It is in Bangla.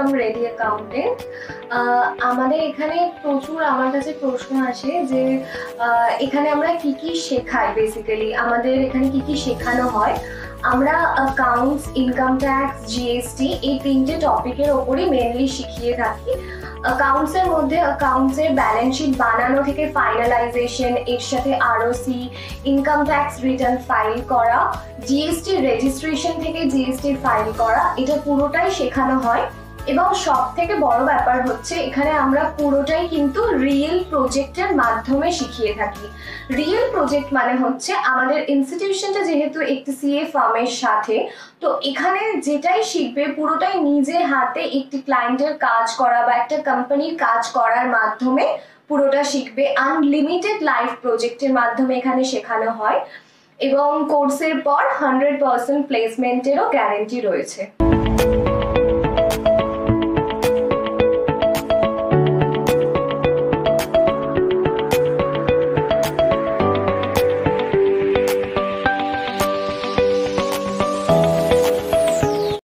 from Ready Accountant. আমাদের এখানে প্রচুর আমার কাছে প্রশ্ন আসে যে এখানে আমরা কি কি শেখাই, বেসিক্যালি আমাদের এখানে কি কি শেখানো হয়। আমরা অ্যাকাউন্টস, ইনকাম ট্যাক্স, জিএসটি এই তিনটে টপিকের ওপরই মেনলি শিখিয়ে থাকি। অ্যাকাউন্টসের মধ্যে অ্যাকাউন্টসের ব্যালেন্স শিট বানানো থেকে ফাইনালাইজেশন, এর সাথে ROC, income tax return file করা, জিএসটি রেজিস্ট্রেশন থেকে জিএসটি ফাইল করা, এটা পুরোটাই শেখানো হয়। এবং সব থেকে বড় ব্যাপার হচ্ছে এখানে আমরা পুরোটাই কিন্তু রিয়েল প্রজেক্টের মাধ্যমে শিখিয়ে থাকি। রিয়েল প্রজেক্ট মানে হচ্ছে আমাদের ইনস্টিটিউশনটা যেহেতু একটি সিএ ফার্মের সাথে, তো এখানে যেটাই শিখবে পুরোটাই নিজে হাতে একটি ক্লায়েন্টের কাজ করা বা একটা কোম্পানির কাজ করার মাধ্যমে পুরোটা শিখবে। আনলিমিটেড লাইফ প্রজেক্টের মাধ্যমে এখানে শেখানো হয় এবং কোর্সের পর 100% প্লেসমেন্টেরও গ্যারেন্টি রয়েছে।